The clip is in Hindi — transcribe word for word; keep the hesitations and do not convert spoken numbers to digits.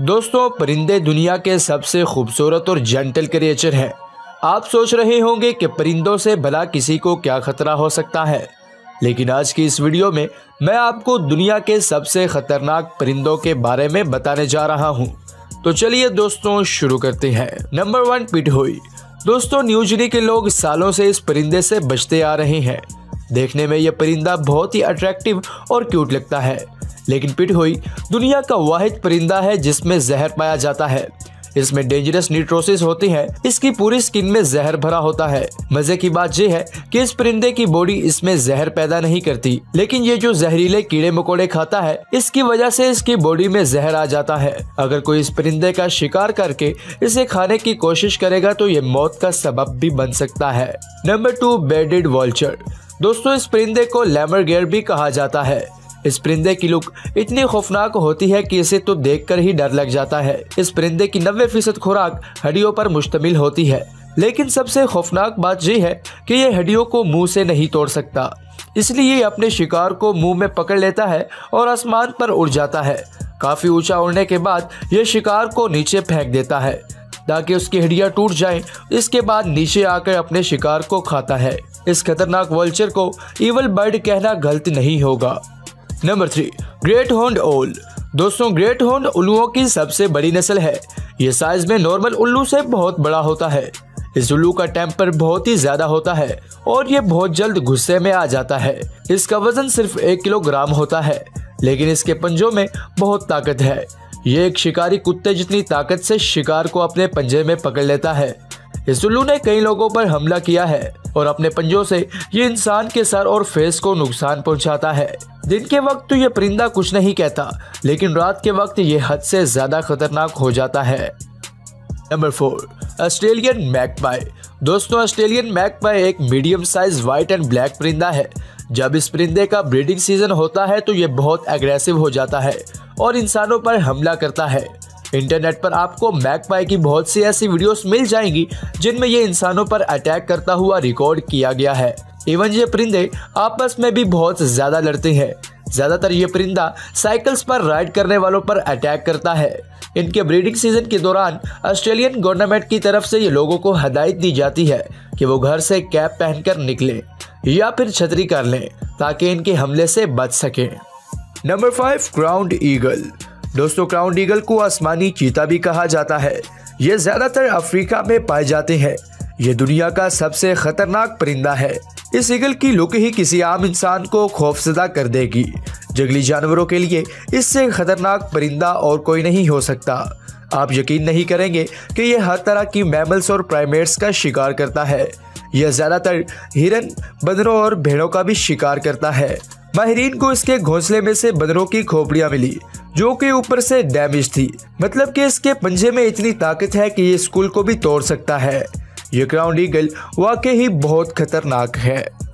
दोस्तों, परिंदे दुनिया के सबसे खूबसूरत और जेंटल क्रिएचर हैं। आप सोच रहे होंगे कि परिंदों से भला किसी को क्या खतरा हो सकता है, लेकिन आज की इस वीडियो में मैं आपको दुनिया के सबसे खतरनाक परिंदों के बारे में बताने जा रहा हूं। तो चलिए दोस्तों शुरू करते हैं। Number one, pitohui. दोस्तों, न्यूजीलैंड के लोग सालों से इस परिंदे से बचते आ रहे हैं। देखने में यह परिंदा बहुत ही अट्रैक्टिव और क्यूट लगता है, लेकिन पिटहुई दुनिया का वाहिद परिंदा है जिसमें जहर पाया जाता है। इसमें डेंजरस न्यूट्रोसिस होती है। इसकी पूरी स्किन में जहर भरा होता है। मजे की बात यह है कि इस परिंदे की बॉडी इसमें जहर पैदा नहीं करती, लेकिन ये जो जहरीले कीड़े मकोड़े खाता है, इसकी वजह से इसकी बॉडी में जहर आ जाता है। अगर कोई इस परिंदे का शिकार करके इसे खाने की कोशिश करेगा तो ये मौत का सबब भी बन सकता है। Number two, bearded vulture. दोस्तों, इस परिंदे को लैमरगेयर भी कहा जाता है। इस परिंदे की लुक इतनी खौफनाक होती है कि इसे तो देखकर ही डर लग जाता है। इस परिंदे की नब्बे फीसद खुराक हड्डियों पर मुश्तमिल होती है, लेकिन सबसे खौफनाक बात यह है कि यह हड्डियों को मुंह से नहीं तोड़ सकता, इसलिए ये अपने शिकार को मुंह में पकड़ लेता है और आसमान पर उड़ जाता है। काफी ऊंचा उड़ने के बाद यह शिकार को नीचे फेंक देता है ताकि उसकी हड्डियां टूट जाएं। इसके बाद नीचे आकर अपने शिकार को खाता है। इस खतरनाक वल्चर को ईवल बर्ड कहना गलत नहीं होगा। नंबर थ्री, ग्रेट हॉर्न्ड ओल। दोस्तों, ग्रेट हॉर्न्ड उल्लुओं की सबसे बड़ी नस्ल है। ये साइज में नॉर्मल उल्लू से बहुत बड़ा होता है। इस उल्लू का टेम्पर बहुत ही ज्यादा होता है और ये बहुत जल्द गुस्से में आ जाता है। इसका वजन सिर्फ एक किलोग्राम होता है, लेकिन इसके पंजों में बहुत ताकत है। ये एक शिकारी कुत्ते जितनी ताकत से शिकार को अपने पंजे में पकड़ लेता है। इस उल्लू ने कई लोगों पर हमला किया है और अपने पंजों से ये इंसान के सर और फेस को नुकसान पहुंचाता है। दिन के वक्त तो ये परिंदा कुछ नहीं कहता, लेकिन रात के वक्त ये हद से ज्यादा खतरनाक हो जाता है। Number four, Australian magpie. दोस्तों, ऑस्ट्रेलियन मैगपाई एक medium size white and black परिंदा है। जब इस परिंदे का ब्रीडिंग सीजन होता है तो ये बहुत एग्रेसिव हो जाता है और इंसानों पर हमला करता है। इंटरनेट पर आपको मैगपाई की बहुत सी ऐसी वीडियोस मिल जाएंगी जिनमें ये इंसानों पर अटैक करता हुआ रिकॉर्ड किया गया है। इवन ये परिंदे आपस में भी बहुत ज्यादा लड़ते हैं। ज्यादातर ये परिंदा साइकिल्स पर राइड करने वालों पर अटैक करता है। इनके ब्रीडिंग सीजन के दौरान ऑस्ट्रेलियन गवर्नमेंट की तरफ से ये लोगों को हदायत दी जाती है कि वो घर से कैप पहनकर निकलें या फिर छतरी कर लें ताकि इनके हमले से बच सकें। Number five, crowned eagle. दोस्तों, क्राउंड ईगल को आसमानी चीता भी कहा जाता है। ये ज्यादातर अफ्रीका में पाए जाते हैं। ये दुनिया का सबसे खतरनाक परिंदा है। इस ईगल की लुक ही किसी आम इंसान को खौफजदा कर देगी। जंगली जानवरों के लिए इससे खतरनाक परिंदा और कोई नहीं हो सकता। आप यकीन नहीं करेंगे कि यह हर तरह की मैमल्स और प्राइमेट्स का शिकार करता है। यह ज्यादातर हिरन, बंदरों और भेड़ों का भी शिकार करता है। माहिरीन को इसके घोंसले में से बंदरों की खोपड़ियां मिली जो कि ऊपर से डैमेज थी, मतलब कि इसके पंजे में इतनी ताकत है कि ये स्कूल को भी तोड़ सकता है। ये क्राउंड ईगल वाकई ही बहुत खतरनाक है।